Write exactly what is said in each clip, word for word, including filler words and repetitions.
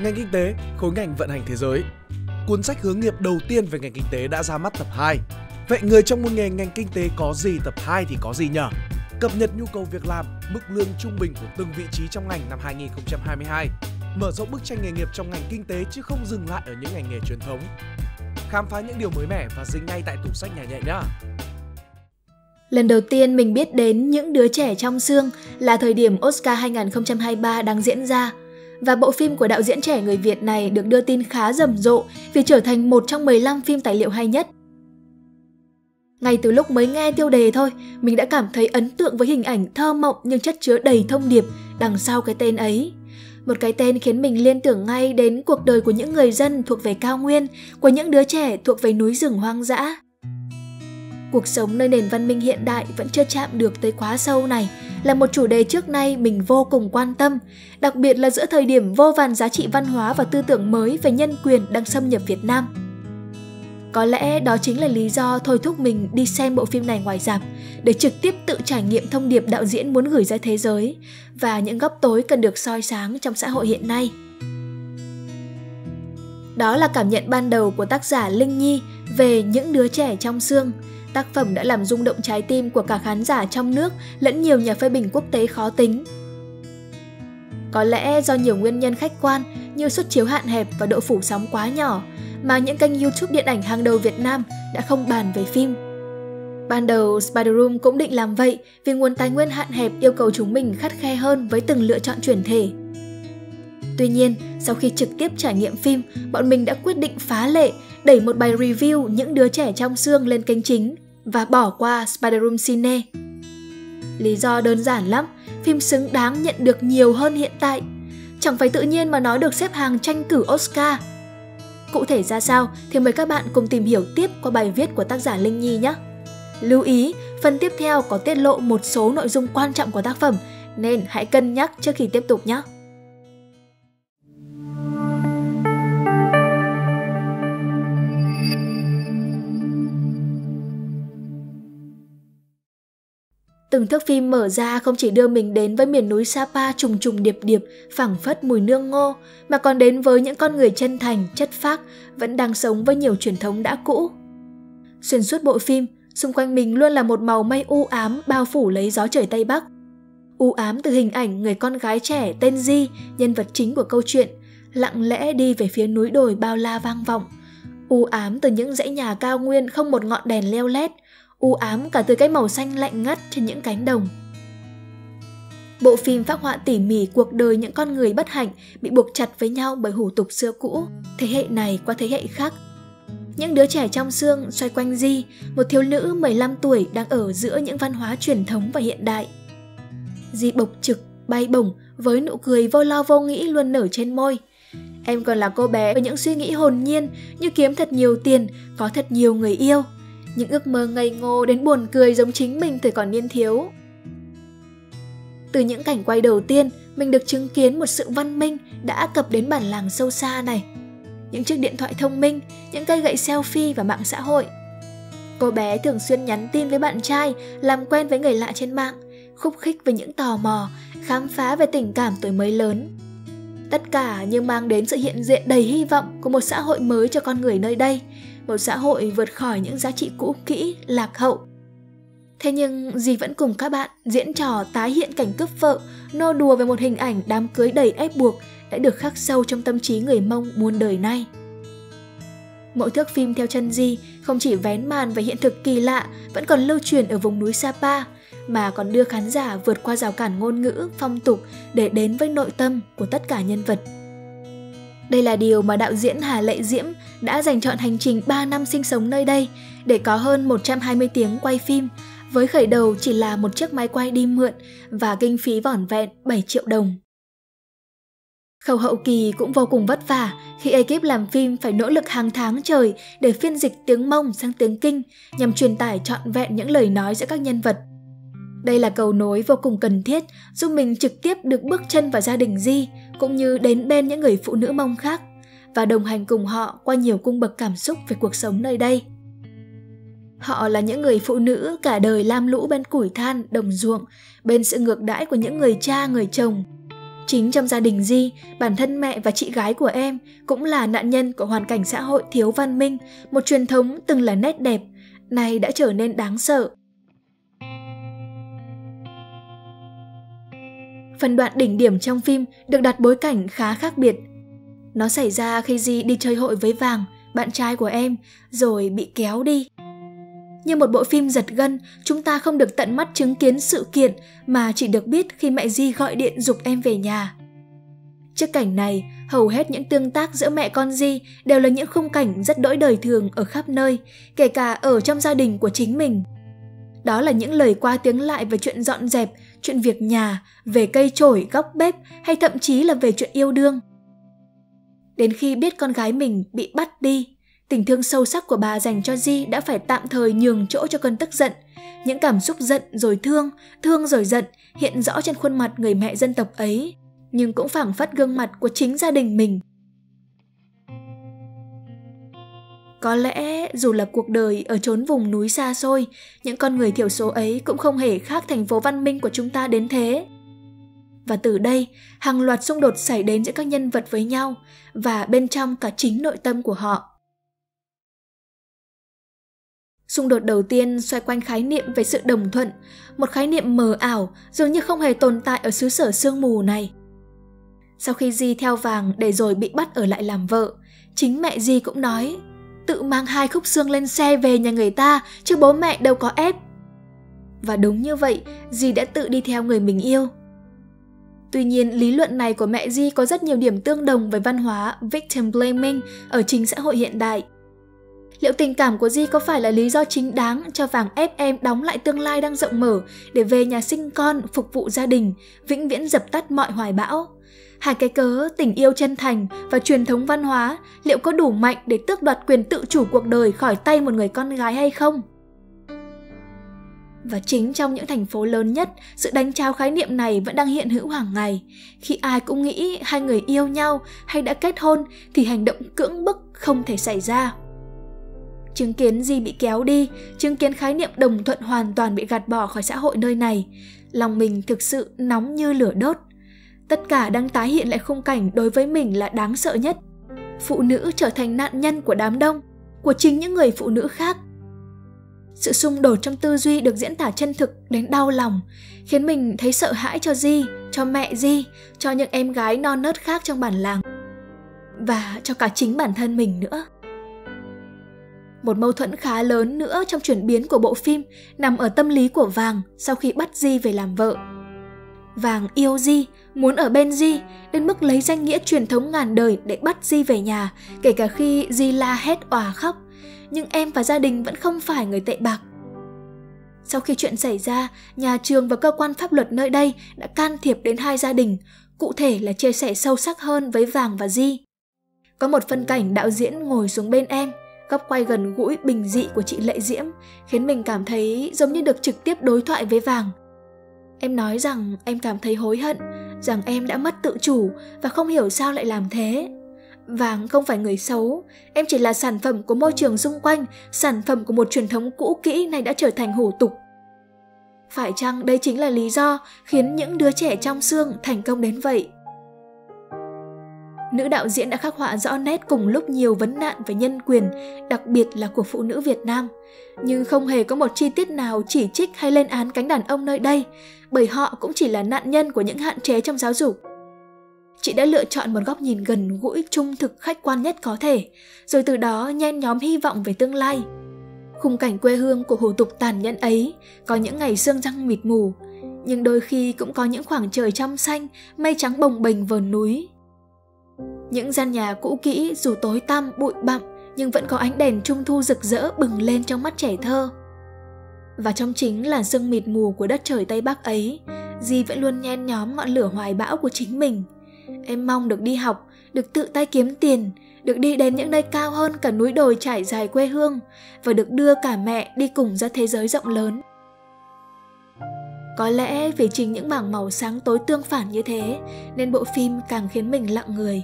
Ngành kinh tế, khối ngành vận hành thế giới. Cuốn sách hướng nghiệp đầu tiên về ngành kinh tế đã ra mắt tập hai. Vậy người trong môn nghề ngành kinh tế có gì, tập hai thì có gì nhỉ? Cập nhật nhu cầu việc làm, mức lương trung bình của từng vị trí trong ngành năm hai nghìn không trăm hai mươi hai. Mở rộng bức tranh nghề nghiệp trong ngành kinh tế chứ không dừng lại ở những ngành nghề truyền thống. Khám phá những điều mới mẻ và dính ngay tại tủ sách Nhà Nhẹ nhá! Lần đầu tiên mình biết đến Những đứa trẻ trong xương là thời điểm Oscar hai nghìn không trăm hai mươi ba đang diễn ra. Và bộ phim của đạo diễn trẻ người Việt này được đưa tin khá rầm rộ vì trở thành một trong mười lăm phim tài liệu hay nhất. Ngay từ lúc mới nghe tiêu đề thôi, mình đã cảm thấy ấn tượng với hình ảnh thơ mộng nhưng chất chứa đầy thông điệp đằng sau cái tên ấy. Một cái tên khiến mình liên tưởng ngay đến cuộc đời của những người dân thuộc về cao nguyên, của những đứa trẻ thuộc về núi rừng hoang dã. Cuộc sống nơi nền văn minh hiện đại vẫn chưa chạm được tới quá sâu này là một chủ đề trước nay mình vô cùng quan tâm, đặc biệt là giữa thời điểm vô vàn giá trị văn hóa và tư tưởng mới về nhân quyền đang xâm nhập Việt Nam. Có lẽ đó chính là lý do thôi thúc mình đi xem bộ phim này ngoài rạp để trực tiếp tự trải nghiệm thông điệp đạo diễn muốn gửi ra thế giới và những góc tối cần được soi sáng trong xã hội hiện nay. Đó là cảm nhận ban đầu của tác giả Linh Nhi về Những đứa trẻ trong xương. Tác phẩm đã làm rung động trái tim của cả khán giả trong nước lẫn nhiều nhà phê bình quốc tế khó tính. Có lẽ do nhiều nguyên nhân khách quan như suất chiếu hạn hẹp và độ phủ sóng quá nhỏ mà những kênh YouTube điện ảnh hàng đầu Việt Nam đã không bàn về phim. Ban đầu Spiderum cũng định làm vậy vì nguồn tài nguyên hạn hẹp yêu cầu chúng mình khắt khe hơn với từng lựa chọn chuyển thể. Tuy nhiên, sau khi trực tiếp trải nghiệm phim, bọn mình đã quyết định phá lệ, đẩy một bài review Những đứa trẻ trong xương lên kênh chính và bỏ qua Spiderum Cine. Lý do đơn giản lắm, phim xứng đáng nhận được nhiều hơn hiện tại. Chẳng phải tự nhiên mà nó được xếp hàng tranh cử Oscar. Cụ thể ra sao thì mời các bạn cùng tìm hiểu tiếp qua bài viết của tác giả Linh Nhi nhé. Lưu ý, phần tiếp theo có tiết lộ một số nội dung quan trọng của tác phẩm nên hãy cân nhắc trước khi tiếp tục nhé. Từng thước phim mở ra không chỉ đưa mình đến với miền núi Sapa trùng trùng điệp điệp, phảng phất mùi nương ngô, mà còn đến với những con người chân thành, chất phác, vẫn đang sống với nhiều truyền thống đã cũ. Xuyên suốt bộ phim, xung quanh mình luôn là một màu mây u ám bao phủ lấy gió trời Tây Bắc. U ám từ hình ảnh người con gái trẻ tên Di, nhân vật chính của câu chuyện, lặng lẽ đi về phía núi đồi bao la vang vọng. U ám từ những dãy nhà cao nguyên không một ngọn đèn leo lét. U ám cả từ cái màu xanh lạnh ngắt trên những cánh đồng. Bộ phim phác họa tỉ mỉ cuộc đời những con người bất hạnh bị buộc chặt với nhau bởi hủ tục xưa cũ, thế hệ này qua thế hệ khác. Những đứa trẻ trong xương xoay quanh Di, một thiếu nữ mười lăm tuổi đang ở giữa những văn hóa truyền thống và hiện đại. Di bộc trực, bay bổng với nụ cười vô lo vô nghĩ luôn nở trên môi. Em còn là cô bé với những suy nghĩ hồn nhiên như kiếm thật nhiều tiền, có thật nhiều người yêu. Những ước mơ ngây ngô đến buồn cười giống chính mình thời còn niên thiếu. Từ những cảnh quay đầu tiên, mình được chứng kiến một sự văn minh đã cập đến bản làng sâu xa này. Những chiếc điện thoại thông minh, những cây gậy selfie và mạng xã hội. Cô bé thường xuyên nhắn tin với bạn trai, làm quen với người lạ trên mạng, khúc khích với những tò mò, khám phá về tình cảm tuổi mới lớn. Tất cả như mang đến sự hiện diện đầy hy vọng của một xã hội mới cho con người nơi đây. Một xã hội vượt khỏi những giá trị cũ kỹ, lạc hậu. Thế nhưng dì vẫn cùng các bạn diễn trò tái hiện cảnh cướp vợ, nô đùa về một hình ảnh đám cưới đầy ép buộc đã được khắc sâu trong tâm trí người Mông muôn đời nay. Mỗi thước phim theo chân dì không chỉ vén màn về hiện thực kỳ lạ vẫn còn lưu truyền ở vùng núi Sapa, mà còn đưa khán giả vượt qua rào cản ngôn ngữ, phong tục để đến với nội tâm của tất cả nhân vật. Đây là điều mà đạo diễn Hà Lệ Diễm đã dành trọn hành trình ba năm sinh sống nơi đây để có hơn một trăm hai mươi tiếng quay phim, với khởi đầu chỉ là một chiếc máy quay đi mượn và kinh phí vỏn vẹn bảy triệu đồng. Khâu hậu kỳ cũng vô cùng vất vả khi ekip làm phim phải nỗ lực hàng tháng trời để phiên dịch tiếng Mông sang tiếng Kinh nhằm truyền tải trọn vẹn những lời nói giữa các nhân vật. Đây là cầu nối vô cùng cần thiết giúp mình trực tiếp được bước chân vào gia đình Di, cũng như đến bên những người phụ nữ Mông khác và đồng hành cùng họ qua nhiều cung bậc cảm xúc về cuộc sống nơi đây. Họ là những người phụ nữ cả đời lam lũ bên củi than, đồng ruộng, bên sự ngược đãi của những người cha, người chồng. chính trong gia đình Di, bản thân mẹ và chị gái của em cũng là nạn nhân của hoàn cảnh xã hội thiếu văn minh, một truyền thống từng là nét đẹp, nay đã trở nên đáng sợ. Phần đoạn đỉnh điểm trong phim được đặt bối cảnh khá khác biệt. Nó xảy ra khi Di đi chơi hội với Vàng, bạn trai của em, rồi bị kéo đi. Như một bộ phim giật gân, chúng ta không được tận mắt chứng kiến sự kiện mà chỉ được biết khi mẹ Di gọi điện giục em về nhà. Trước cảnh này, hầu hết những tương tác giữa mẹ con Di đều là những khung cảnh rất đỗi đời thường ở khắp nơi, kể cả ở trong gia đình của chính mình. Đó là những lời qua tiếng lại về chuyện dọn dẹp, chuyện việc nhà, về cây chổi, góc bếp hay thậm chí là về chuyện yêu đương. Đến khi biết con gái mình bị bắt đi, tình thương sâu sắc của bà dành cho Di đã phải tạm thời nhường chỗ cho cơn tức giận. Những cảm xúc giận rồi thương, thương rồi giận hiện rõ trên khuôn mặt người mẹ dân tộc ấy, nhưng cũng phảng phất gương mặt của chính gia đình mình. Có lẽ dù là cuộc đời ở chốn vùng núi xa xôi, những con người thiểu số ấy cũng không hề khác thành phố văn minh của chúng ta đến thế. Và từ đây, hàng loạt xung đột xảy đến giữa các nhân vật với nhau và bên trong cả chính nội tâm của họ. Xung đột đầu tiên xoay quanh khái niệm về sự đồng thuận, một khái niệm mờ ảo dường như không hề tồn tại ở xứ sở sương mù này. Sau khi Di theo Vàng để rồi bị bắt ở lại làm vợ, chính mẹ Di cũng nói tự mang hai khúc xương lên xe về nhà người ta chứ bố mẹ đâu có ép. Và đúng như vậy, Di đã tự đi theo người mình yêu. Tuy nhiên, lý luận này của mẹ Di có rất nhiều điểm tương đồng với văn hóa victim blaming ở chính xã hội hiện đại. Liệu tình cảm của Di có phải là lý do chính đáng cho Vàng ép em đóng lại tương lai đang rộng mở để về nhà sinh con, phục vụ gia đình, vĩnh viễn dập tắt mọi hoài bão? Hai cái cớ tình yêu chân thành và truyền thống văn hóa liệu có đủ mạnh để tước đoạt quyền tự chủ cuộc đời khỏi tay một người con gái hay không? Và chính trong những thành phố lớn nhất, sự đánh tráo khái niệm này vẫn đang hiện hữu hàng ngày. Khi ai cũng nghĩ hai người yêu nhau hay đã kết hôn thì hành động cưỡng bức không thể xảy ra. Chứng kiến Di bị kéo đi, chứng kiến khái niệm đồng thuận hoàn toàn bị gạt bỏ khỏi xã hội nơi này, lòng mình thực sự nóng như lửa đốt. Tất cả đang tái hiện lại khung cảnh đối với mình là đáng sợ nhất. Phụ nữ trở thành nạn nhân của đám đông, của chính những người phụ nữ khác. Sự xung đột trong tư duy được diễn tả chân thực đến đau lòng, khiến mình thấy sợ hãi cho Di, cho mẹ Di, cho những em gái non nớt khác trong bản làng. Và cho cả chính bản thân mình nữa. Một mâu thuẫn khá lớn nữa trong chuyển biến của bộ phim nằm ở tâm lý của Vàng sau khi bắt Di về làm vợ. Vàng yêu Di, muốn ở bên Di, đến mức lấy danh nghĩa truyền thống ngàn đời để bắt Di về nhà, kể cả khi Di la hét òa khóc. Nhưng em và gia đình vẫn không phải người tệ bạc. Sau khi chuyện xảy ra, nhà trường và cơ quan pháp luật nơi đây đã can thiệp đến hai gia đình, cụ thể là chia sẻ sâu sắc hơn với Vàng và Di. Có một phân cảnh đạo diễn ngồi xuống bên em, góc quay gần gũi bình dị của chị Lệ Diễm khiến mình cảm thấy giống như được trực tiếp đối thoại với Vàng. Em nói rằng em cảm thấy hối hận, rằng em đã mất tự chủ và không hiểu sao lại làm thế. Vàng không phải người xấu, em chỉ là sản phẩm của môi trường xung quanh, sản phẩm của một truyền thống cũ kỹ này đã trở thành hủ tục. Phải chăng đây chính là lý do khiến những đứa trẻ trong xương thành công đến vậy? Nữ đạo diễn đã khắc họa rõ nét cùng lúc nhiều vấn nạn về nhân quyền, đặc biệt là của phụ nữ Việt Nam. Nhưng không hề có một chi tiết nào chỉ trích hay lên án cánh đàn ông nơi đây, bởi họ cũng chỉ là nạn nhân của những hạn chế trong giáo dục. Chị đã lựa chọn một góc nhìn gần gũi, trung thực, khách quan nhất có thể, rồi từ đó nhen nhóm hy vọng về tương lai. Khung cảnh quê hương của hủ tục tàn nhẫn ấy có những ngày sương răng mịt mù, nhưng đôi khi cũng có những khoảng trời trong xanh, mây trắng bồng bềnh vờn núi. Những gian nhà cũ kỹ dù tối tăm, bụi bặm nhưng vẫn có ánh đèn trung thu rực rỡ bừng lên trong mắt trẻ thơ. Và trong chính làn sương mịt mù của đất trời Tây Bắc ấy, Di vẫn luôn nhen nhóm ngọn lửa hoài bão của chính mình. Em mong được đi học, được tự tay kiếm tiền, được đi đến những nơi cao hơn cả núi đồi trải dài quê hương và được đưa cả mẹ đi cùng ra thế giới rộng lớn. Có lẽ vì chính những mảng màu sáng tối tương phản như thế nên bộ phim càng khiến mình lặng người.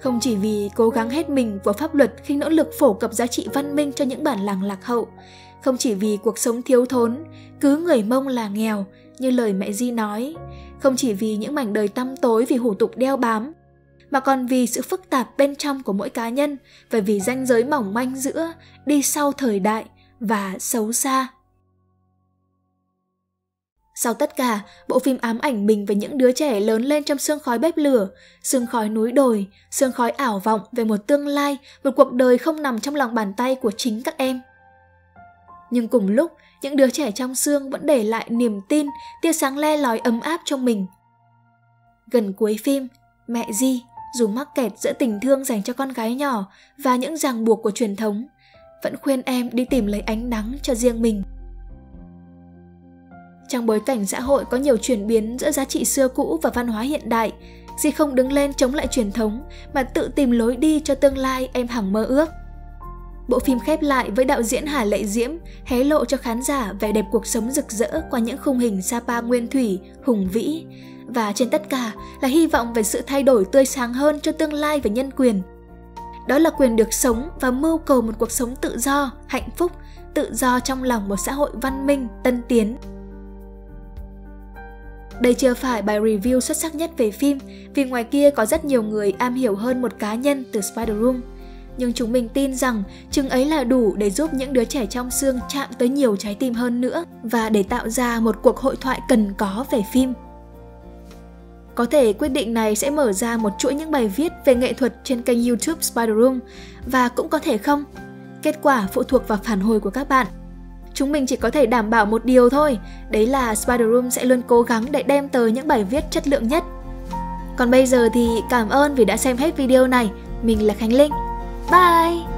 Không chỉ vì cố gắng hết mình của pháp luật khi nỗ lực phổ cập giá trị văn minh cho những bản làng lạc hậu, không chỉ vì cuộc sống thiếu thốn, cứ người Mông là nghèo như lời mẹ Di nói, không chỉ vì những mảnh đời tăm tối vì hủ tục đeo bám, mà còn vì sự phức tạp bên trong của mỗi cá nhân và vì ranh giới mỏng manh giữa đi sau thời đại và xấu xa. Sau tất cả, bộ phim ám ảnh mình về những đứa trẻ lớn lên trong sương khói bếp lửa, sương khói núi đồi, sương khói ảo vọng về một tương lai, một cuộc đời không nằm trong lòng bàn tay của chính các em. Nhưng cùng lúc, những đứa trẻ trong sương vẫn để lại niềm tin, tia sáng le lói ấm áp cho mình. Gần cuối phim, mẹ Di, dù mắc kẹt giữa tình thương dành cho con gái nhỏ và những ràng buộc của truyền thống, vẫn khuyên em đi tìm lấy ánh nắng cho riêng mình. Trong bối cảnh xã hội có nhiều chuyển biến giữa giá trị xưa cũ và văn hóa hiện đại, Di không đứng lên chống lại truyền thống mà tự tìm lối đi cho tương lai em hằng mơ ước. Bộ phim khép lại với đạo diễn Hà Lệ Diễm hé lộ cho khán giả vẻ đẹp cuộc sống rực rỡ qua những khung hình Sapa nguyên thủy, hùng vĩ. Và trên tất cả là hy vọng về sự thay đổi tươi sáng hơn cho tương lai và nhân quyền. Đó là quyền được sống và mưu cầu một cuộc sống tự do, hạnh phúc, tự do trong lòng một xã hội văn minh, tân tiến. Đây chưa phải bài review xuất sắc nhất về phim, vì ngoài kia có rất nhiều người am hiểu hơn một cá nhân từ Spiderum. Nhưng chúng mình tin rằng chừng ấy là đủ để giúp những đứa trẻ trong sương chạm tới nhiều trái tim hơn nữa và để tạo ra một cuộc hội thoại cần có về phim. Có thể quyết định này sẽ mở ra một chuỗi những bài viết về nghệ thuật trên kênh YouTube Spiderum, và cũng có thể không. Kết quả phụ thuộc vào phản hồi của các bạn. Chúng mình chỉ có thể đảm bảo một điều thôi, đấy là Spiderum sẽ luôn cố gắng để đem tới những bài viết chất lượng nhất. Còn bây giờ thì cảm ơn vì đã xem hết video này. Mình là Khánh Linh. Bye!